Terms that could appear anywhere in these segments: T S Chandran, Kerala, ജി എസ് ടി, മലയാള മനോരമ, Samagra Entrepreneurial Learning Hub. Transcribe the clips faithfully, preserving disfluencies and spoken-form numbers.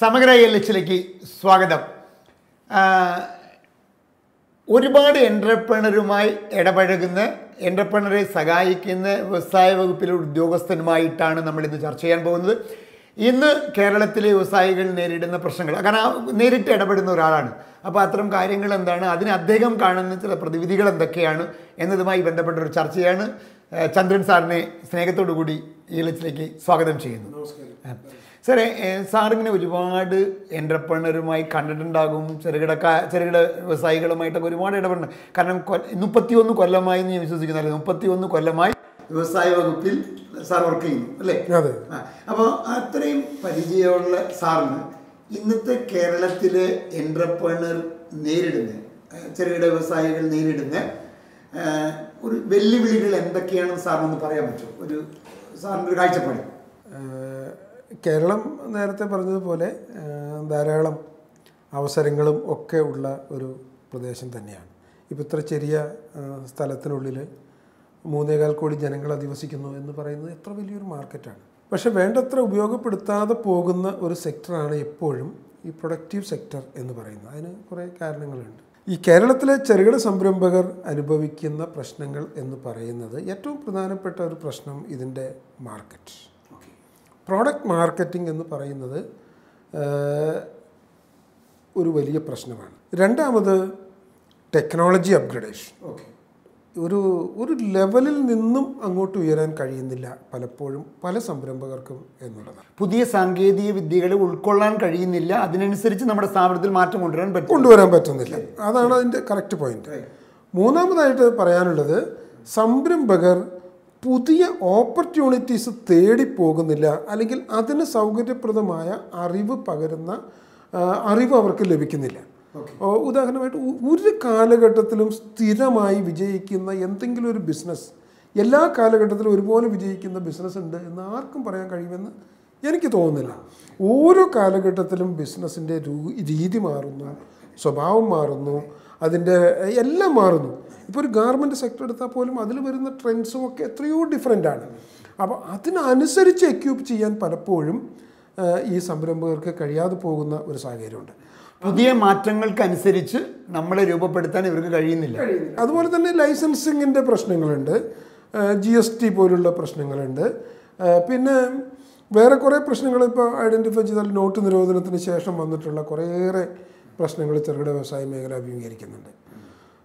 സമഗ്രയ ലക്ഷ്യത്തിലേക്ക് സ്വാഗതം. ഒരുപാട് എൻ്റർപ്രണറുമായി ഇടപഴകുന്ന, എൻ്റർപ്രണറെ സഹായിക്കുന്ന വ്യവസായ വകുപ്പിലെ ഉദ്യോഗസ്ഥനുമായിട്ടാണ് നമ്മളിന്ന് ചർച്ച ചെയ്യാൻ പോകുന്നത്. ഇന്ന് കേരളത്തിലെ വ്യവസായികൾ നേരിടുന്ന പ്രശ്നങ്ങൾ, കാരണം നേരിട്ട് ഇടപെടുന്ന ഒരാളാണ്, അപ്പോൾ അത്തരം കാര്യങ്ങൾ എന്താണ്, അതിന് അദ്ദേഹം കാണുന്ന ചില പ്രതിവിധികൾ എന്തൊക്കെയാണ് എന്നതുമായി ബന്ധപ്പെട്ട ഒരു ചർച്ചയാണ്. ചന്ദ്രൻ സാറിനെ സ്നേഹത്തോടു കൂടി ഈ ലക്ഷ്യത്തിലേക്ക് സ്വാഗതം ചെയ്യുന്നു. നമസ്കാരം സാറേ. സാറിങ്ങനെ ഒരുപാട് എൻ്റർപ്രണറുമായി കണ്ടിട്ടുണ്ടാകും, ചെറുകിട ചെറുകിട വ്യവസായികളുമായിട്ടൊക്കെ ഒരുപാട് ഇടപെടണം. കാരണം മുപ്പത്തി ഒന്ന് കൊല്ലമായി എന്ന് ഞാൻ വിശ്വസിക്കുന്നില്ല, മുപ്പത്തി ഒന്ന് കൊല്ലമായി വ്യവസായ വകുപ്പിൽ സാർ വർക്ക് ചെയ്യുന്നു അല്ലേ? അതെ. അപ്പോൾ അത്രയും പരിചയമുള്ള സാറിന് ഇന്നത്തെ കേരളത്തിലെ എൻ്റർപ്രണർ നേരിടുന്ന, ചെറുകിട വ്യവസായികൾ നേരിടുന്ന ഒരു വെല്ലുവിളികൾ എന്തൊക്കെയാണെന്ന് സാറിനൊന്ന് പറയാൻ പറ്റുമോ? ഒരു സാറിൻ്റെ ഒരു കാഴ്ചപ്പാട്. കേരളം നേരത്തെ പറഞ്ഞതുപോലെ ധാരാളം അവസരങ്ങളും ഒക്കെ ഉള്ള ഒരു പ്രദേശം തന്നെയാണ്. ഇപ്പോൾ ഇത്ര ചെറിയ സ്ഥലത്തിനുള്ളിൽ മൂന്നേകാൽ കോടി ജനങ്ങൾ അധിവസിക്കുന്നു എന്ന് പറയുന്നത് എത്ര വലിയൊരു മാർക്കറ്റാണ്. പക്ഷെ വേണ്ടത്ര ഉപയോഗപ്പെടുത്താതെ പോകുന്ന ഒരു സെക്ടറാണ് എപ്പോഴും ഈ പ്രൊഡക്റ്റീവ് സെക്ടർ എന്ന് പറയുന്നത്. അതിന് കുറേ കാരണങ്ങളുണ്ട്. ഈ കേരളത്തിലെ ചെറുകിട സംരംഭകർ അനുഭവിക്കുന്ന പ്രശ്നങ്ങൾ എന്ന് പറയുന്നത്, ഏറ്റവും പ്രധാനപ്പെട്ട ഒരു പ്രശ്നം ഇതിൻ്റെ മാർക്കറ്റ്, പ്രോഡക്റ്റ് മാർക്കറ്റിംഗ് എന്ന് പറയുന്നത് ഒരു വലിയ പ്രശ്നമാണ്. രണ്ടാമത് ടെക്നോളജി അപ്ഗ്രഡേഷൻ. ഓക്കെ, ഒരു ഒരു ലെവലിൽ നിന്നും അങ്ങോട്ട് ഉയരാൻ കഴിയുന്നില്ല പലപ്പോഴും പല സംരംഭകർക്കും എന്നുള്ളതാണ്. പുതിയ സാങ്കേതിക വിദ്യകളെ ഉൾക്കൊള്ളാൻ കഴിയുന്നില്ല, അതിനനുസരിച്ച് നമ്മുടെ സ്ഥാപനത്തിൽ മാറ്റം കൊണ്ടുവരാൻ കൊണ്ടുവരാൻ പറ്റുന്നില്ല. അതാണ് അതിൻ്റെ കറക്റ്റ് പോയിന്റ്. മൂന്നാമതായിട്ട് പറയാനുള്ളത്, സംരംഭകർ പുതിയ ഓപ്പർച്യൂണിറ്റീസ് തേടി പോകുന്നില്ല, അല്ലെങ്കിൽ അതിന് സൗകര്യപ്രദമായ അറിവ് പകരുന്ന അറിവ് അവർക്ക് ലഭിക്കുന്നില്ല. ഉദാഹരണമായിട്ട്, ഒരു കാലഘട്ടത്തിലും സ്ഥിരമായി വിജയിക്കുന്ന എന്തെങ്കിലും ഒരു ബിസിനസ്, എല്ലാ കാലഘട്ടത്തിലും ഒരുപോലെ വിജയിക്കുന്ന ബിസിനസ് ഉണ്ട് എന്ന് ആർക്കും പറയാൻ കഴിയുമെന്ന് എനിക്ക് തോന്നുന്നില്ല. ഓരോ കാലഘട്ടത്തിലും ബിസിനസ്സിൻ്റെ രീതി മാറുന്നു, സ്വഭാവം മാറുന്നു, അതിൻ്റെ എല്ലാം മാറുന്നു. ഇപ്പോൾ ഒരു ഗാർമെൻറ്റ് സെക്ടർ എടുത്താൽ പോലും അതിൽ വരുന്ന ട്രെൻഡ്സും ഒക്കെ എത്രയോ ഡിഫറെൻ്റ് ആണ്. അപ്പോൾ അതിനനുസരിച്ച് എക്യൂപ്പ് ചെയ്യാൻ പലപ്പോഴും ഈ സംരംഭകർക്ക് കഴിയാതെ പോകുന്ന ഒരു സാഹചര്യമുണ്ട്. പുതിയ മാറ്റങ്ങൾക്കനുസരിച്ച് നമ്മളെ രൂപപ്പെടുത്താൻ ഇവർക്ക് കഴിയുന്നില്ല. അതുപോലെ തന്നെ ലൈസൻസിങ്ങിൻ്റെ പ്രശ്നങ്ങളുണ്ട്, ജി എസ് ടി പോലുള്ള പ്രശ്നങ്ങളുണ്ട്, പിന്നെ വേറെ കുറേ പ്രശ്നങ്ങൾ ഇപ്പോൾ ഐഡൻറ്റിഫൈ ചെയ്താൽ നോട്ട് നിരോധനത്തിന് ശേഷം വന്നിട്ടുള്ള കുറേയേറെ പ്രശ്നങ്ങൾ ചെറുകിട വ്യവസായ മേഖല അഭിമുഖീകരിക്കുന്നുണ്ട്.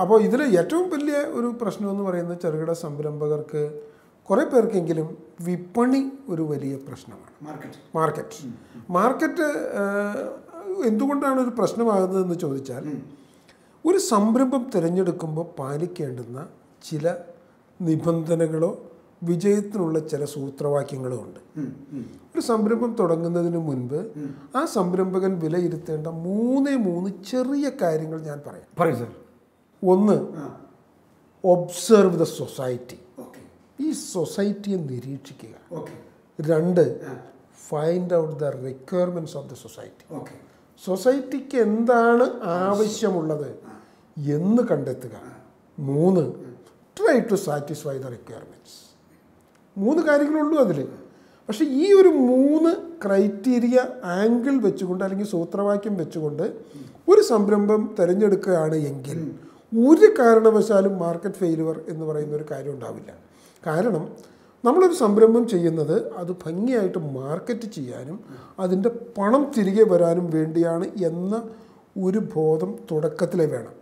അപ്പോൾ ഇതിൽ ഏറ്റവും വലിയ ഒരു പ്രശ്നമെന്ന് പറയുന്നത്, ചെറുകിട സംരംഭകർക്ക് കുറേ പേർക്കെങ്കിലും വിപണി ഒരു വലിയ പ്രശ്നമാണ്. മാർക്കറ്റ് മാർക്കറ്റ് മാർക്കറ്റ് എന്തുകൊണ്ടാണ് ഒരു പ്രശ്നമാകുന്നതെന്ന് ചോദിച്ചാൽ, ഒരു സംരംഭം തിരഞ്ഞെടുക്കുമ്പോൾ പാലിക്കേണ്ടുന്ന ചില നിബന്ധനകളോ വിജയത്തിനുള്ള ചില സൂത്രവാക്യങ്ങളോ ഉണ്ട്. ഒരു സംരംഭം തുടങ്ങുന്നതിന് മുൻപ് ആ സംരംഭകൻ വിലയിരുത്തേണ്ട മൂന്നേ മൂന്ന് ചെറിയ കാര്യങ്ങൾ ഞാൻ പറയാം. പറയും സാർ. ഒന്ന്, ഒബ്സർവ് ദ സൊസൈറ്റി. ഈ സൊസൈറ്റിയെ നിരീക്ഷിക്കുക. രണ്ട്, find out the requirements of the society. സൊസൈറ്റിക്ക് എന്താണ് ആവശ്യമുള്ളത് എന്ന് കണ്ടെത്തുക. മൂന്ന്, try to satisfy the requirements. മൂന്ന് കാര്യങ്ങളുള്ളൂ അതിൽ. പക്ഷേ ഈ ഒരു മൂന്ന് ക്രൈറ്റീരിയ ആംഗിൾ വെച്ചുകൊണ്ട്, അല്ലെങ്കിൽ സൂത്രവാക്യം വെച്ചുകൊണ്ട് ഒരു സംരംഭം തിരഞ്ഞെടുക്കുകയാണ് എങ്കിൽ ഒരു കാരണവശാലും മാർക്കറ്റ് ഫെയിലുവർ എന്ന് പറയുന്ന ഒരു കാര്യം ഉണ്ടാവില്ല. കാരണം നമ്മളൊരു സംരംഭം ചെയ്യുന്നത് അത് ഭംഗിയായിട്ട് മാർക്കറ്റ് ചെയ്യാനും അതിൻ്റെ പണം തിരികെ വരാനും വേണ്ടിയാണ് എന്ന ഒരു ബോധം തുടക്കത്തിലേ വേണം.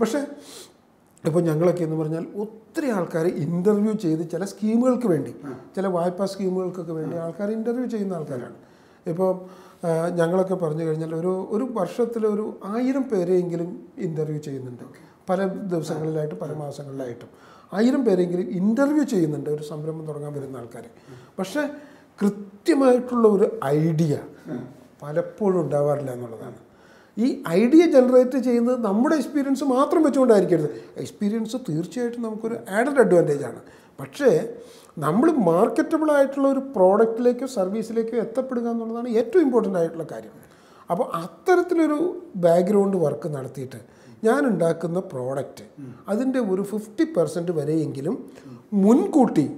പക്ഷേ ഇപ്പോൾ ഞങ്ങളൊക്കെ എന്ന് പറഞ്ഞാൽ ഒത്തിരി ആൾക്കാർ ഇൻ്റർവ്യൂ ചെയ്ത് ചില സ്കീമുകൾക്ക് വേണ്ടി, ചില വായ്പാ സ്കീമുകൾക്കൊക്കെ വേണ്ടി ആൾക്കാർ ഇൻ്റർവ്യൂ ചെയ്യുന്ന ആൾക്കാരാണ്. ഇപ്പോൾ ഞങ്ങളൊക്കെ പറഞ്ഞു കഴിഞ്ഞാൽ ഒരു ഒരു വർഷത്തിൽ ഒരു ആയിരം പേരെയെങ്കിലും ഇൻ്റർവ്യൂ ചെയ്യുന്നുണ്ട്, പല ദിവസങ്ങളിലായിട്ടും പല മാസങ്ങളിലായിട്ടും ആയിരം പേരെങ്കിലും ഇൻ്റർവ്യൂ ചെയ്യുന്നുണ്ട് ഒരു സംരംഭം തുടങ്ങാൻ വരുന്ന ആൾക്കാർ. പക്ഷേ കൃത്യമായിട്ടുള്ള ഒരു ഐഡിയ പലപ്പോഴും ഉണ്ടാവാറില്ല എന്നുള്ളതാണ്. ഈ this idea generated in our experience. Experience is an added advantage. But we marketable product or service is important. So, that's a background work. I make a product. That's fifty percent munkootti,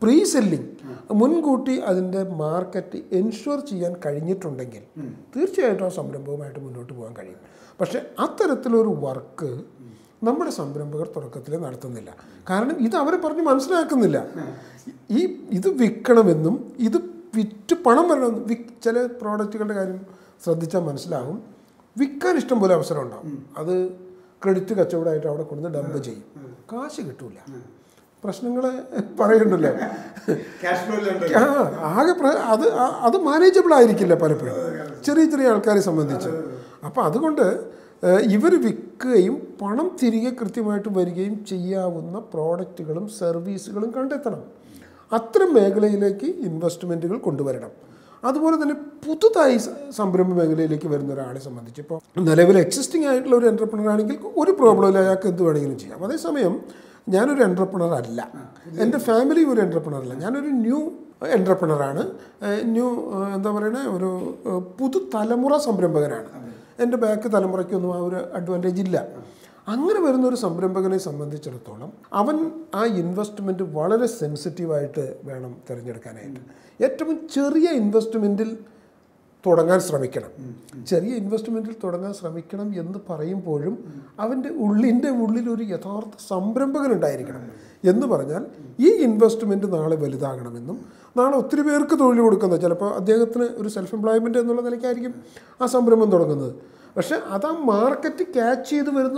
pre-selling. Munkootti is the market ensure that you can get it. But that's a work. We don't have to do this. Because we don't have to do we can't do that. That's the credit card. That's the credit card. That's the cash flow. That's the manageable. That's the manageable. That's the manageable. That's the manageable. That's why I am going to go to the existing entrepreneur. I am going to go to entrepreneur. My family is an entrepreneur. I am a new entrepreneur. I am a new entrepreneur. Angre varunna oru samrambhakane sambandhichidatholam avan aa investment valare sensitive aayittu venam therinjedukkanayittu ettavum cheriya investmentil thodangan shramikkanam cheriya investmentil thodangan shramikkanam ennu parayumbozhum avante ullinte ullil oru yathartha samrambhakan undayirikkanam ennu paranjal ee investment naale velidaaganam ennum naale ottri perku tholil kodukkana chalappo adhyayathine oru self employment ennulla nilakkayirikkum aa samrambham thodangunnathu. But the market catch is the market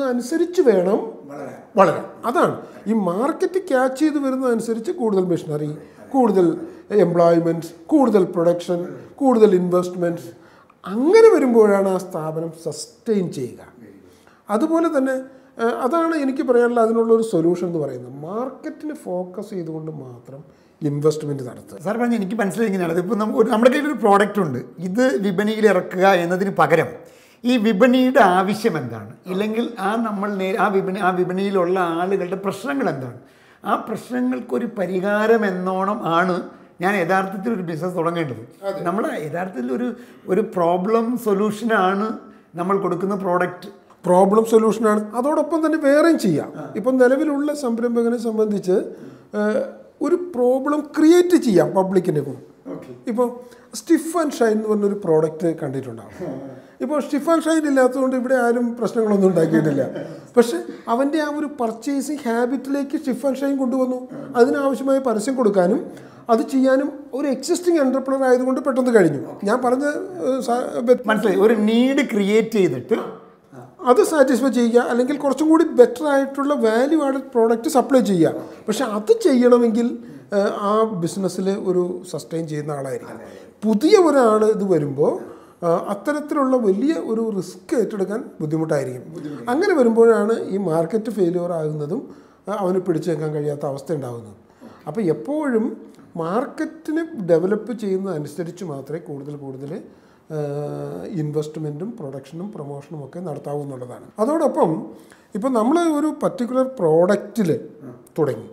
catch is the missionary, employment, production, investments. Sustain that is solution. The market focus is investment. Sir, I am a product. This is this is the question of the people who are living in the present. The present is the present. The present is the business. We have a problem solution. We have a product. Problem solution. That's what we have to do. Now, we have to create a problem create the public. Now, Stiff and Shine is a product. Now, Stefan Shine is not going to be a person. But he has a purchasing habit like Stefan Shine. That's why he has a person. That's why he has an existing entrepreneur. I am saying, a need created. That is satisfied. Or better value-added product to supply. But that's why business is sustained. If അത്തരത്തിലുള്ള വലിയ ഒരു risk ഏറ്റെടുക്കാൻ ബുദ്ധിമുട്ടായിരിക്കും. അങ്ങനെ വരുമ്പോഴാണ് ഈ market failure ആകുന്നതും അവനെ പിടിച്ചു വെക്കാൻ കഴിയാത്ത അവസ്ഥ ഉണ്ടാകുന്നത്. അപ്പോൾ എപ്പോഴും മാർക്കറ്റിനെ ഡെവലപ്പ് ചെയ്യുന്ന അനുസരിച്ച് മാത്രമേ കൂടുതൽ കൂടുതൽ ഇൻവെസ്റ്റ്മെന്റും പ്രൊഡക്ഷനും പ്രൊമോഷനും ഒക്കെ നടത്താവൂ എന്നുള്ളതാണ്. അതോടൊപ്പം ഇപ്പോൾ നമ്മൾ ഒരു പർട്ടിക്കുലർ പ്രോഡക്റ്റിൽ തുടങ്ങി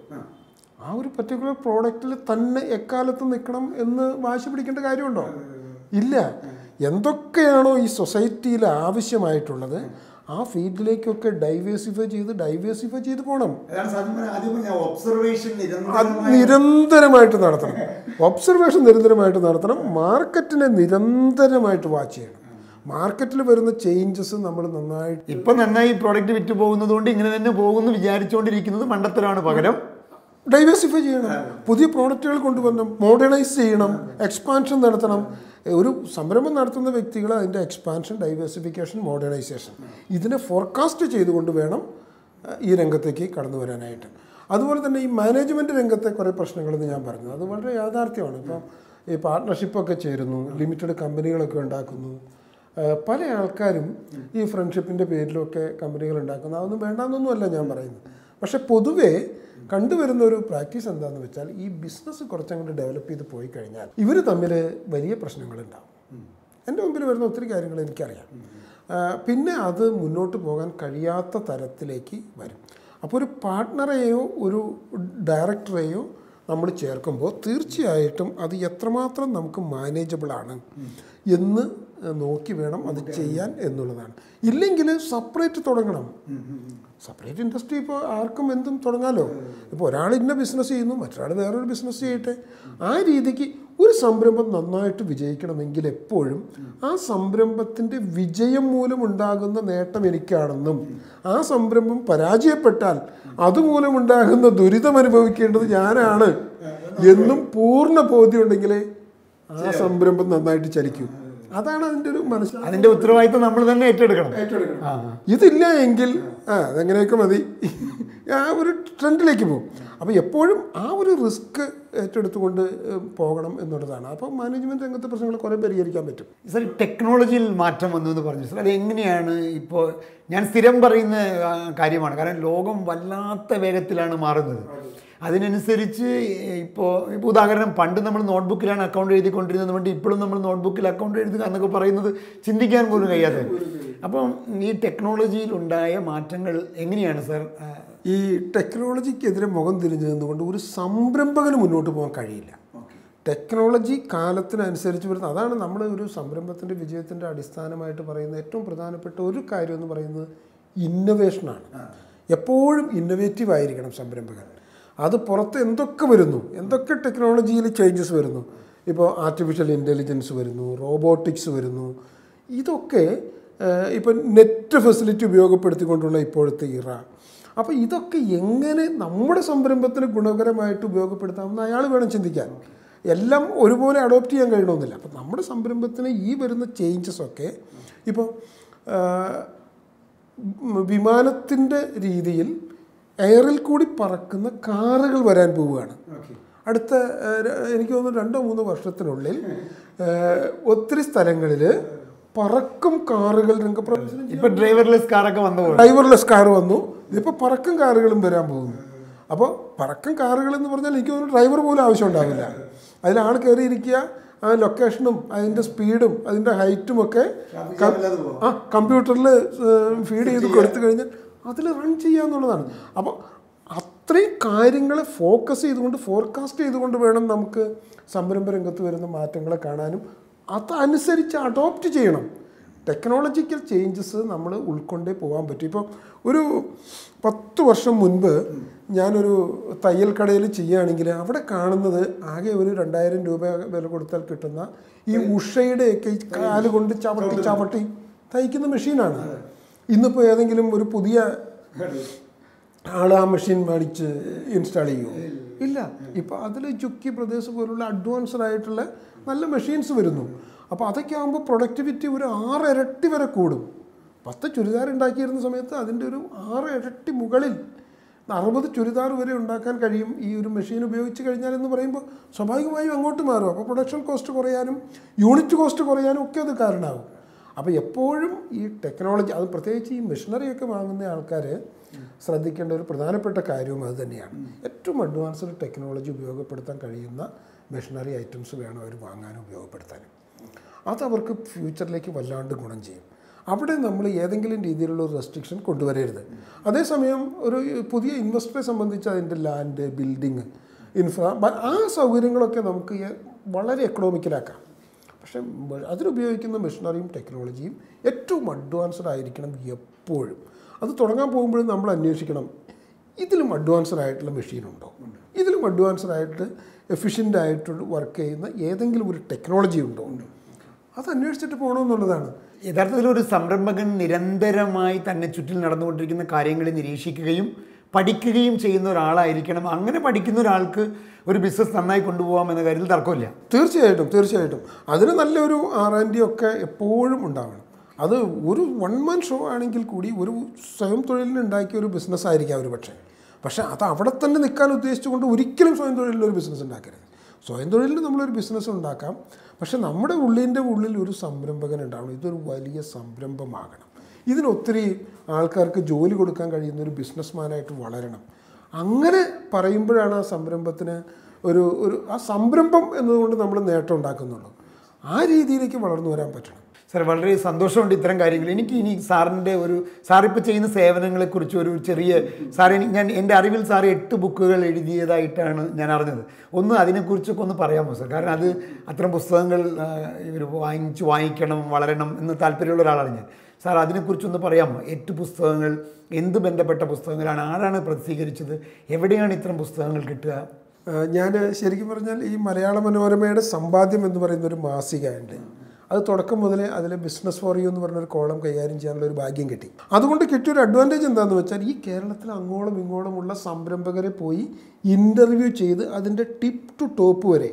ആ ഒരു പർട്ടിക്കുലർ പ്രോഡക്റ്റിൽ തന്നെ എക്കാലത്തും നിൽക്കണം എന്ന് വാശി പിടിക്കേണ്ട കാര്യമുണ്ടോ? ഇല്ല. Yendokkeyano ee society la avashyamaayittulladu aa field like okke diversify cheyidu diversify cheyidu ponam adana sadhana adiyam na observation nirantaramaayittu nadathanam observation nirantaramaayittu nadathanam market ne nirantaramaayittu watch cheyanam market il varuna changes nammal nannaayittu ippo nannayi product vittu pogunnathondi ingane thanne pogunu vicharichondirikkunnathu mandatharana pagaram diversify cheyanam pudhiya productkal kondu varnam modernize cheyanam expansion nadathanam. One samram is expansion, diversification, modernization. This is a forecast to do this. That is management. That is a partnership, limited company. This friendship is a company. But the Kandu practice and this business is developed. This is a very important question. I have a പിന്നെ അത് മുന്നോട്ട് പോകാൻ കഴിയാത്ത തരത്തിലേക്ക് വരും. അപ്പോൾ ഒരു പാർട്ണറേയോ ഒരു ഡയറക്ടറേയോ നമ്മൾ ചേർക്കുമ്പോൾ തീർച്ചയായിട്ടും അത് എത്രമാത്രം നമുക്ക് മാനേജബിളാണ് എന്ന് നോക്കി വേണം അത് ചെയ്യാൻ എന്നുള്ളതാണ്. ഇല്ലെങ്കിൽ സെപ്പറേറ്റ് തുടങ്ങണം. സെപ്പറേറ്റ് ഇൻഡസ്ട്രി ഇപ്പോൾ ആർക്കും എന്തും തുടങ്ങാമല്ലോ. ഇപ്പോൾ ഒരാൾ ഇന്ന ബിസിനസ് ചെയ്യുന്നു, മറ്റൊരാൾ വേറൊരു ബിസിനസ് ചെയ്യട്ടെ. ആ രീതിക്ക് ഒരു സംരംഭം നന്നായിട്ട് വിജയിക്കണമെങ്കിൽ എപ്പോഴും ആ സംരംഭത്തിൻ്റെ വിജയം മൂലമുണ്ടാകുന്ന നേട്ടം എനിക്കാണെന്നും ആ സംരംഭം പരാജയപ്പെട്ടാൽ അതുമൂലമുണ്ടാകുന്ന ദുരിതം അനുഭവിക്കേണ്ടത് ഞാനാണ് എന്നും പൂർണ്ണ ബോധ്യമുണ്ടെങ്കിലേ ആ സംരംഭം നന്നായിട്ട് ചലിക്കൂ. അതാണ് അതിൻ്റെ ഒരു മനസ്സിൽ അതിൻ്റെ ഉത്തരവാദിത്തം നമ്മൾ തന്നെ ഏറ്റെടുക്കണം. ഇതില്ല എങ്കിൽ ആ അതെങ്ങനെയൊക്കെ മതി, ആ ഒരു ട്രെൻഡിലേക്ക് പോകും. അപ്പോൾ എപ്പോഴും ആ ഒരു റിസ്ക് ഏറ്റെടുത്തുകൊണ്ട് പോകണം എന്നുള്ളതാണ്. അപ്പോൾ മാനേജ്മെൻറ്റ് രംഗത്തെ പ്രശ്നങ്ങൾ കുറേ പരിഹരിക്കാൻ പറ്റും. സാർ, ടെക്നോളജിയിൽ മാറ്റം വന്നു എന്ന് പറഞ്ഞു. സാർ, അത് എങ്ങനെയാണ്? ഇപ്പോൾ ഞാൻ സ്ഥിരം പറയുന്ന കാര്യമാണ്, കാരണം ലോകം വല്ലാത്ത വേഗത്തിലാണ് മാറുന്നത്. അതിനനുസരിച്ച് ഇപ്പോൾ ഇപ്പോൾ ഉദാഹരണം, പണ്ട് നമ്മൾ നോട്ട്ബുക്കിലാണ് അക്കൗണ്ട് എഴുതിക്കൊണ്ടിരുന്നത്, വേണ്ടി ഇപ്പോഴും നമ്മൾ നോട്ട്ബുക്കിൽ അക്കൗണ്ട് എഴുതുക എന്നൊക്കെ പറയുന്നത് ചിന്തിക്കാൻ പോലും കഴിയാതെ. അപ്പം ഈ ടെക്നോളജിയിലുണ്ടായ മാറ്റങ്ങൾ എങ്ങനെയാണ് സാർ? ഈ ടെക്നോളജിക്കെതിരെ മുഖം തിരിഞ്ഞു നിന്നുകൊണ്ട് ഒരു സംരംഭകന് മുന്നോട്ട് പോകാൻ കഴിയില്ല. ടെക്നോളജി കാലത്തിനനുസരിച്ച് വരുന്ന, അതാണ് നമ്മൾ ഒരു സംരംഭത്തിൻ്റെ വിജയത്തിൻ്റെ അടിസ്ഥാനമായിട്ട് പറയുന്ന ഏറ്റവും പ്രധാനപ്പെട്ട ഒരു കാര്യം എന്ന് പറയുന്നത് ഇന്നൊവേഷനാണ്. എപ്പോഴും ഇന്നൊവേറ്റീവ് ആയിരിക്കണം സംരംഭകൻ. അത് പുറത്ത് എന്തൊക്കെ വരുന്നു, എന്തൊക്കെ ടെക്നോളജിയിൽ ചേഞ്ചസ് വരുന്നു, ഇപ്പോൾ ആർട്ടിഫിഷ്യൽ ഇൻ്റലിജൻസ് വരുന്നു, റോബോട്ടിക്സ് വരുന്നു, ഇതൊക്കെ ഇപ്പം നെറ്റ് ഫെസിലിറ്റി ഉപയോഗപ്പെടുത്തിക്കൊണ്ടുള്ള ഇപ്പോഴത്തെ ഇറ. അപ്പോൾ ഇതൊക്കെ എങ്ങനെ നമ്മുടെ സംരംഭത്തിന് ഗുണകരമായിട്ട് ഉപയോഗപ്പെടുത്താമെന്ന് അയാൾ വേണം ചിന്തിക്കാൻ. എല്ലാം ഒരുപോലെ അഡോപ്റ്റ് ചെയ്യാൻ കഴിയണമെന്നില്ല. അപ്പം നമ്മുടെ സംരംഭത്തിന് ഈ വരുന്ന ചേഞ്ചസൊക്കെ, ഇപ്പോൾ വിമാനത്തിൻ്റെ രീതിയിൽ എയറിൽ കൂടി പറക്കുന്ന കാറുകൾ വരാൻ പോവുകയാണ്. അടുത്ത എനിക്ക് തോന്നുന്നു രണ്ടോ മൂന്നോ വർഷത്തിനുള്ളിൽ ഒത്തിരി സ്ഥലങ്ങളിൽ പറക്കും കാറുകൾ രംഗപ്രവേശനം. ഇപ്പോൾ ഡ്രൈവർലെസ് കാറൊക്കെ വന്നു, ഡ്രൈവർലെസ് കാർ വന്നു, ഇതിപ്പോൾ പറക്കും കാറുകളും വരാൻ പോകുന്നു. അപ്പോൾ പറക്കും കാറുകളെന്ന് പറഞ്ഞാൽ എനിക്ക് തോന്നുന്നു ഡ്രൈവർ പോലും ആവശ്യമുണ്ടാവില്ല. അതിലാൾ കയറിയിരിക്കുക, ആ ലൊക്കേഷനും അതിൻ്റെ സ്പീഡും അതിൻ്റെ ഹൈറ്റുമൊക്കെ ആ കമ്പ്യൂട്ടറിൽ ഫീഡ് ചെയ്ത് കൊടുത്തു കഴിഞ്ഞാൽ അതിൽ റൺ ചെയ്യുക എന്നുള്ളതാണ്. അപ്പോൾ അത്രയും കാര്യങ്ങളെ ഫോക്കസ് ചെയ്തുകൊണ്ട് ഫോർകാസ്റ്റ് ചെയ്തുകൊണ്ട് വേണം നമുക്ക് സംരംഭ രംഗത്ത് വരുന്ന മാറ്റങ്ങളെ കാണാനും അതനുസരിച്ച് അഡോപ്റ്റ് ചെയ്യണം. ടെക്നോളജിക്കൽ ചേഞ്ചസ് നമ്മൾ ഉൾക്കൊണ്ടേ പോകാൻ പറ്റും. ഇപ്പോൾ ഒരു പത്ത് വർഷം മുൻപ് ഞാനൊരു തയ്യൽ കടയിൽ ചെയ്യുകയാണെങ്കിൽ അവിടെ കാണുന്നത് ആകെ ഒരു രണ്ടായിരം രൂപ വില കൊടുത്താൽ കിട്ടുന്ന ഈ ഉഷയുടെയൊക്കെ കാലുകൊണ്ട് ചവട്ടി ചവട്ടി തയ്ക്കുന്ന മെഷീനാണ്. ഇന്നിപ്പോൾ ഏതെങ്കിലും ഒരു പുതിയ ആൾ ആ മെഷീൻ മേടിച്ച് ഇൻസ്റ്റാൾ ചെയ്യുമോ? ഇല്ല. ഇപ്പോൾ അതിൽ ചുക്കി പ്രദേശം പോലുള്ള അഡ്വാൻസ്ഡ് ആയിട്ടുള്ള നല്ല മെഷീൻസ് വരുന്നു. അപ്പോൾ അതൊക്കെ ആകുമ്പോൾ പ്രൊഡക്ടിവിറ്റി ഒരു ആറ് ഇരട്ടി വരെ കൂടും. പത്ത് ചുരിദാർ ഉണ്ടാക്കിയിരുന്ന സമയത്ത് അതിൻ്റെ ഒരു ആറ് ഇരട്ടി മുകളിൽ അറുപത് ചുരിദാർ വരെ ഉണ്ടാക്കാൻ കഴിയും ഈ ഒരു മെഷീൻ ഉപയോഗിച്ച് കഴിഞ്ഞാൽ എന്ന് പറയുമ്പോൾ സ്വാഭാവികമായും അങ്ങോട്ട് മാറും. അപ്പോൾ പ്രൊഡക്ഷൻ കോസ്റ്റ് കുറയാനും യൂണിറ്റ് കോസ്റ്റ് കുറയാനും ഒക്കെ അത് കാരണമാകും. അപ്പോൾ എപ്പോഴും ഈ ടെക്നോളജി, അത് പ്രത്യേകിച്ച് ഈ മെഷീനറിയൊക്കെ വാങ്ങുന്ന ആൾക്കാർ ശ്രദ്ധിക്കേണ്ട ഒരു പ്രധാനപ്പെട്ട കാര്യവും അത് തന്നെയാണ്. ഏറ്റവും അഡ്വാൻസ്ഡ് ടെക്നോളജി ഉപയോഗപ്പെടുത്താൻ കഴിയുന്ന മെഷീനറി ഐറ്റംസ് വേണം അവർ വാങ്ങാനും ഉപയോഗപ്പെടുത്താനും. അതവർക്ക് ഫ്യൂച്ചറിലേക്ക് വല്ലാണ്ട് ഗുണം ചെയ്യും. അവിടെ നമ്മൾ ഏതെങ്കിലും രീതിയിലുള്ള ഒരു റെസ്ട്രിക്ഷൻ കൊണ്ടുവരരുത്. അതേസമയം ഒരു പുതിയ ഇൻവെസ്റ്ററെ സംബന്ധിച്ച് അതിൻ്റെ ലാൻഡ്, ബിൽഡിങ്, ഇൻഫ്രാ, ആ സൗകര്യങ്ങളൊക്കെ നമുക്ക് വളരെ എക്കണോമിക്കലാക്കാം. പക്ഷേ അതിലുപയോഗിക്കുന്ന മെഷീനറിയും ടെക്നോളജിയും ഏറ്റവും അഡ്വാൻസ്ഡ് ആയിരിക്കണം എപ്പോഴും. അത് തുടങ്ങാൻ പോകുമ്പോഴും നമ്മൾ അന്വേഷിക്കണം, ഇതിലും അഡ്വാൻസ്ഡ് ആയിട്ടുള്ള മെഷീനുണ്ടോ, ഇതിലും അഡ്വാൻസ്ഡ് ആയിട്ട് എഫിഷ്യൻ്റ് ആയിട്ട് വർക്ക് ചെയ്യുന്ന ഏതെങ്കിലും ഒരു ടെക്നോളജി ഉണ്ടോ, അത് അന്വേഷിച്ചിട്ട് പോകണമെന്നുള്ളതാണ്. യഥാർത്ഥത്തിൽ ഒരു സംരംഭകൻ നിരന്തരമായി തന്നെ ചുറ്റിൽ നടന്നുകൊണ്ടിരിക്കുന്ന കാര്യങ്ങളെ നിരീക്ഷിക്കുകയും പഠിക്കുകയും ചെയ്യുന്ന ഒരാളായിരിക്കണം. അങ്ങനെ പഠിക്കുന്ന ഒരാൾക്ക് ഒരു ബിസിനസ് നന്നായി കൊണ്ടുപോകാം എന്ന കാര്യത്തിൽ തർക്കമില്ല. തീർച്ചയായിട്ടും തീർച്ചയായിട്ടും അതിന് നല്ലൊരു ആർ ആൻഡ് ഡി ഒക്കെ എപ്പോഴും ഉണ്ടാവണം. അത് ഒരു വൺ മാൻ ഷോ ആണെങ്കിൽ കൂടി ഒരു സ്വയം തൊഴിലിനുണ്ടാക്കിയ ഒരു ബിസിനസ് ആയിരിക്കാം ഒരു പക്ഷേ. പക്ഷേ അത് അവിടെ തന്നെ നിൽക്കാൻ ഉദ്ദേശിച്ചുകൊണ്ട് ഒരിക്കലും സ്വയം തൊഴിലിനൊരു ബിസിനസ് ഉണ്ടാക്കരുത്. സ്വയം തൊഴിലിന് നമ്മളൊരു ബിസിനസ് ഉണ്ടാക്കാം, പക്ഷേ നമ്മുടെ ഉള്ളിൻ്റെ ഉള്ളിൽ ഒരു സംരംഭകൻ ഉണ്ടാവണം. ഇതൊരു വലിയ സംരംഭമാകണം. ഇതിനൊത്തിരി ആൾക്കാർക്ക് ജോലി കൊടുക്കാൻ കഴിയുന്ന ഒരു ബിസിനസ്മാനായിട്ട് വളരണം. അങ്ങനെ പറയുമ്പോഴാണ് ആ സംരംഭത്തിന് ഒരു ഒരു ആ സംരംഭം എന്നതുകൊണ്ട് നമ്മൾ നേട്ടം ഉണ്ടാക്കുന്നുള്ളൂ. ആ രീതിയിലേക്ക് വളർന്നു വരാൻ പറ്റണം. Sir, very Sandosho different Garibliniki, Sarnde or Saripache in the Seven and Kurchuru Cheria, Sarin and Darivil Sari to Bukur Lady the Eternal Nanardan. Only Adina Kurchuk on the Paramus, Garadu, Atramusangal, Wine, Chuaikanum, Valaranum, and the Talpero Ralanian. Saradina Kurchun the Pariam, eight to Pustangal, in the Bendapeta Pustangal, and Arana Pratsigar each other, every day on Itram Pustangal guitar. Yana Sherikimurjal, E. Marialamanora made a Sambadim and the Massig and. That's why we have a business for you. That's why we have an advantage in Kerala. Interview cheythu tip to top vare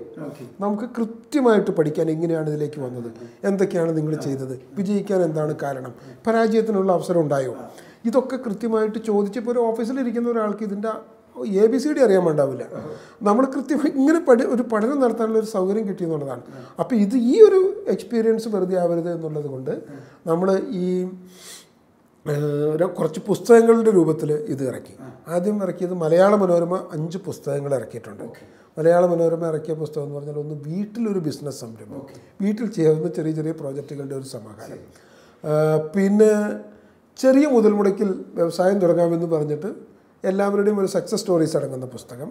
namukku krutyamayitte padikkan engineyanu idilekku vannathu endokkeyanu ningal cheythathu vijayikkan endanu kaaranam parajayathinnulla avasaram undayo idokke krutyamayitte chodichappo oru office il irikkunna oralkku idinda A B C D അറിയാൻ മാണ്ടാവില്ല നമ്മൾ കൃത്യമായി ഇങ്ങനെ ഒരു പഠനം നടത്താനുള്ള ഒരു സൗകര്യം കിട്ടി എന്നുള്ളതാണ് അപ്പോൾ ഇത് ഈ ഒരു എക്സ്പീരിയൻസ് വെറുതെ ആവരുത് എന്നുള്ളതുകൊണ്ട് നമ്മൾ ഈ കുറച്ച് പുസ്തകങ്ങളുടെ രൂപത്തിൽ ഇത് ഇറക്കി ആദ്യം ഇറക്കിയത് മലയാള മനോരമ അഞ്ച് പുസ്തകങ്ങൾ ഇറക്കിയിട്ടുണ്ട് മലയാള മനോരമ ഇറക്കിയ പുസ്തകം എന്ന് പറഞ്ഞാൽ ഒന്ന് വീട്ടിൽ ഒരു ബിസിനസ് സംരംഭം വീട്ടിൽ ചെയ്യുന്ന ചെറിയ ചെറിയ പ്രോജക്റ്റുകളുടെ ഒരു സമാഹാരം പിന്നെ ചെറിയ മുതൽ മുടക്കിൽ വ്യവസായം തുടങ്ങാമെന്ന് പറഞ്ഞിട്ട് എല്ലാവരുടെയും ഒരു സക്സസ് സ്റ്റോറീസ് അടങ്ങുന്ന പുസ്തകം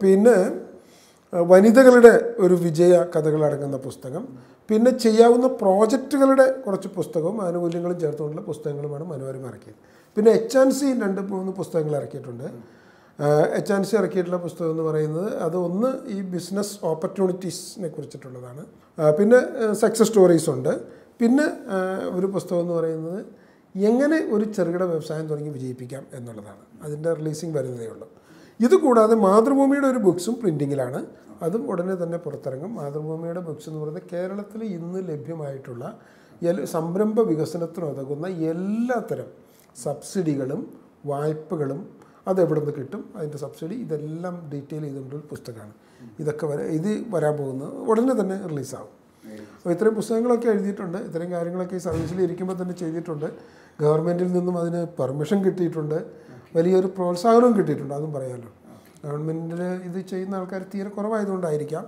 പിന്നെ വനിതകളുടെ ഒരു വിജയ കഥകൾ അടങ്ങുന്ന പുസ്തകം പിന്നെ ചെയ്യാവുന്ന പ്രോജക്റ്റുകളുടെ കുറച്ച് പുസ്തകവും ആനുകൂല്യങ്ങളും ചേർത്തുള്ള പുസ്തകങ്ങളുമാണ് മനോരമ ഇറക്കിയത് പിന്നെ എച്ച് ആൻഡ് സി രണ്ട് മൂന്ന് പുസ്തകങ്ങൾ ഇറക്കിയിട്ടുണ്ട് എച്ച് ആൻഡ് സി ഇറക്കിയിട്ടുള്ള പുസ്തകം എന്ന് പറയുന്നത് അത് ഒന്ന് ഈ ബിസിനസ് ഓപ്പർച്യൂണിറ്റീസിനെ കുറിച്ചിട്ടുള്ളതാണ് പിന്നെ സക്സസ് സ്റ്റോറീസ് ഉണ്ട് പിന്നെ ഒരു പുസ്തകം എന്ന് പറയുന്നത് എങ്ങനെ ഒരു ചെറുകിട വ്യവസായം തുടങ്ങി വിജയിപ്പിക്കാം എന്നുള്ളതാണ് അതിന്റെ റിലീസിംഗ് വരുന്നതേ ഉള്ളൂ ഇത് കൂടാതെ മാതൃഭൂമിയുടെ ഒരു ബുക്സും പ്രിന്റിംഗിലാണ് അതും ഉടനെ തന്നെ പുറത്തിറങ്ങും മാതൃഭൂമിയുടെ ബുക്സ് എന്ന് പറയുന്നത് കേരളത്തിൽ ഇന്ന് ലഭ്യമായിട്ടുള്ള സംരംഭ വികസനത്തിന് ഉതകുന്ന എല്ലാത്തരം സബ്സിഡികളും വായ്പകളും അത് എവിടെ നിന്ന് കിട്ടും അതിന്റെ സബ്സിഡി ഇതെല്ലാം ഡീറ്റെയിൽ ചെയ്തിട്ടുള്ള പുസ്തകമാണ് ഇതൊക്കെ ഇത് വരാൻ പോകുന്നത് ഉടനെ തന്നെ റിലീസ് ആവും ഇത്രയും പുസ്തകങ്ങളൊക്കെ എഴുതിയിട്ടുണ്ട് ഇത്രയും കാര്യങ്ങളൊക്കെ ഈ സർവീസിൽ ഇരിക്കുമ്പോൾ തന്നെ ചെയ്തിട്ടുണ്ട് ഗവൺമെന്റിൽ നിന്നും അതിന് പെർമിഷൻ കിട്ടിയിട്ടുണ്ട് വലിയൊരു പ്രോത്സാഹനവും കിട്ടിയിട്ടുണ്ട് അതും പറയാലോ ഗവൺമെന്റിൽ ഇത് ചെയ്യുന്ന ആൾക്കാർ തീരെ കുറവായതുകൊണ്ടായിരിക്കാം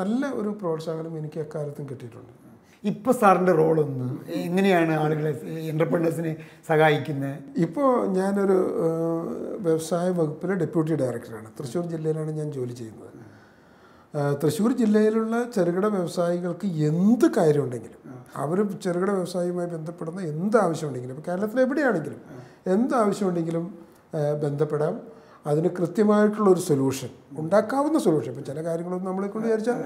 നല്ല ഒരു പ്രോത്സാഹനം എനിക്ക് അക്കാര്യത്തും കിട്ടിയിട്ടുണ്ട് ഇപ്പോൾ സാറിന്റെ റോൾ ഒന്ന് എങ്ങനെയാണ് ആളുകളെ എന്റർപ്രൈനേഴ്സിനെ സഹായിക്കുന്നത് ഇപ്പോൾ ഞാനൊരു വ്യവസായ വകുപ്പിലെ ഡെപ്യൂട്ടി ഡയറക്ടറാണ് തൃശ്ശൂർ ജില്ലയിലാണ് ഞാൻ ജോലി ചെയ്യുന്നത് തൃശ്ശൂർ ജില്ലയിലുള്ള ചെറുകിട വ്യവസായികൾക്ക് എന്ത് കാര്യമുണ്ടെങ്കിലും അവർ ചെറുകിട വ്യവസായവുമായി ബന്ധപ്പെടുന്ന എന്ത് ആവശ്യമുണ്ടെങ്കിലും ഇപ്പോൾ കേരളത്തിൽ എവിടെയാണെങ്കിലും എന്ത് ആവശ്യമുണ്ടെങ്കിലും ബന്ധപ്പെടാം അതിന് കൃത്യമായിട്ടുള്ള ഒരു സൊല്യൂഷൻ ഉണ്ടാക്കാവുന്ന സൊല്യൂഷൻ ഇപ്പോൾ ചില കാര്യങ്ങളൊന്നും നമ്മളെ കൊണ്ട് വിചാരിച്ചാൽ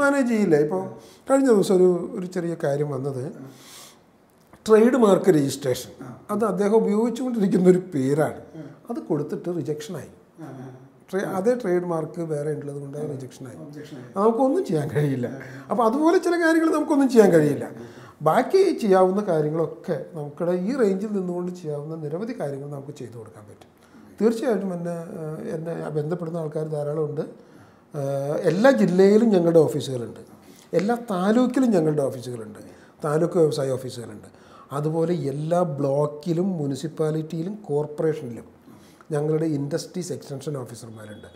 മാനേജ് ചെയ്യില്ല ഇപ്പോൾ കഴിഞ്ഞ ദിവസം ഒരു ഒരു ചെറിയ കാര്യം വന്നത് ട്രേഡ് മാർക്ക് രജിസ്ട്രേഷൻ അത് അദ്ദേഹം ഉപയോഗിച്ചുകൊണ്ടിരിക്കുന്ന ഒരു പേരാണ് അത് കൊടുത്തിട്ട് റിജക്ഷനായി അതേ ട്രേഡ് മാർക്ക് വേറെ ഉള്ളത് കൊണ്ട് റിജക്ഷനായി നമുക്കൊന്നും ചെയ്യാൻ കഴിയില്ല അപ്പോൾ അതുപോലെ ചില കാര്യങ്ങൾ നമുക്കൊന്നും ചെയ്യാൻ കഴിയില്ല ബാക്കി ചെയ്യാവുന്ന കാര്യങ്ങളൊക്കെ നമുക്കിടെ ഈ റേഞ്ചിൽ നിന്നുകൊണ്ട് ചെയ്യാവുന്ന നിരവധി കാര്യങ്ങൾ നമുക്ക് ചെയ്തു കൊടുക്കാൻ പറ്റും തീർച്ചയായിട്ടും എന്നെ എന്നെ ബന്ധപ്പെടുന്ന ആൾക്കാർ ധാരാളമുണ്ട് എല്ലാ ജില്ലയിലും ഞങ്ങളുടെ ഓഫീസുകളുണ്ട് എല്ലാ താലൂക്കിലും ഞങ്ങളുടെ ഓഫീസുകളുണ്ട് താലൂക്ക് വ്യവസായ ഓഫീസുകളുണ്ട് അതുപോലെ എല്ലാ ബ്ലോക്കിലും മുനിസിപ്പാലിറ്റിയിലും കോർപ്പറേഷനിലും ഞങ്ങളുടെ ഇൻഡസ്ട്രീസ് എക്സ്റ്റൻഷൻ ഓഫീസർമാരുണ്ട്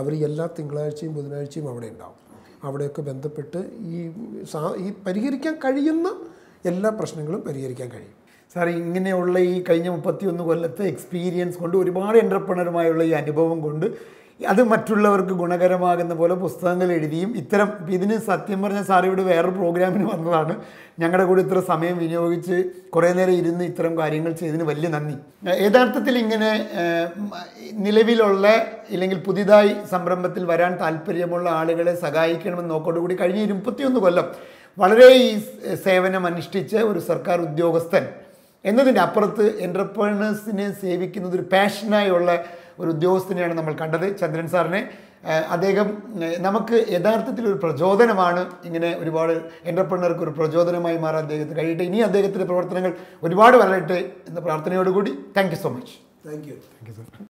അവർ എല്ലാ തിങ്കളാഴ്ചയും ബുധനാഴ്ചയും അവിടെ ഉണ്ടാവും അവിടെയൊക്കെ ബന്ധപ്പെട്ട് ഈ ഈ പരിഹരിക്കാൻ കഴിയുന്ന എല്ലാ പ്രശ്നങ്ങളും പരിഹരിക്കാൻ കഴിയും സാർ ഇങ്ങനെയുള്ള ഈ കഴിഞ്ഞ മുപ്പത്തിയൊന്ന് കൊല്ലത്തെ എക്സ്പീരിയൻസ് കൊണ്ട് ഒരുപാട് എൻ്റർപ്രണറുമായുള്ള ഈ അനുഭവം കൊണ്ട് അത് മറ്റുള്ളവർക്ക് ഗുണകരമാകുന്ന പോലെ പുസ്തകങ്ങൾ എഴുതിയും ഇത്തരം ഇതിന് സത്യം പറഞ്ഞ സാർ ഇവിടെ വേറൊരു പ്രോഗ്രാമിന് വന്നതാണ് ഞങ്ങളുടെ കൂടെ ഇത്ര സമയം വിനിയോഗിച്ച് കുറേ നേരം ഇരുന്ന് ഇത്തരം കാര്യങ്ങൾ ചെയ്തതിന് വലിയ നന്ദി യഥാർത്ഥത്തിൽ ഇങ്ങനെ നിലവിലുള്ള ഇല്ലെങ്കിൽ പുതിയതായി സംരംഭത്തിൽ വരാൻ താല്പര്യമുള്ള ആളുകളെ സഹായിക്കണമെന്ന് നോക്കോടുകൂടി കഴിഞ്ഞ ഇരുപത്തിയൊന്ന് കൊല്ലം വളരെ ഈ സേവനം അനുഷ്ഠിച്ച ഒരു സർക്കാർ ഉദ്യോഗസ്ഥൻ എന്നതിൻ്റെ അപ്പുറത്ത് എൻ്റർപ്രണേഴ്സിനെ സേവിക്കുന്നത് ഒരു പാഷനായുള്ള ഒരു ഉദ്യോഗസ്ഥനെയാണ് നമ്മൾ കണ്ടത് ചന്ദ്രൻ സാറിനെ അദ്ദേഹം നമുക്ക് യഥാർത്ഥത്തിൽ ഒരു പ്രചോദനമാണ് ഇങ്ങനെ ഒരുപാട് എൻ്റർപ്രണർക്ക് ഒരു പ്രചോദനമായി മാറാൻ അദ്ദേഹത്തിന് കഴിയട്ടെ ഇനി അദ്ദേഹത്തിൻ്റെ പ്രവർത്തനങ്ങൾ ഒരുപാട് വളരട്ടെ എന്ന പ്രാർത്ഥനയോടുകൂടി thank you so much thank you thank you sir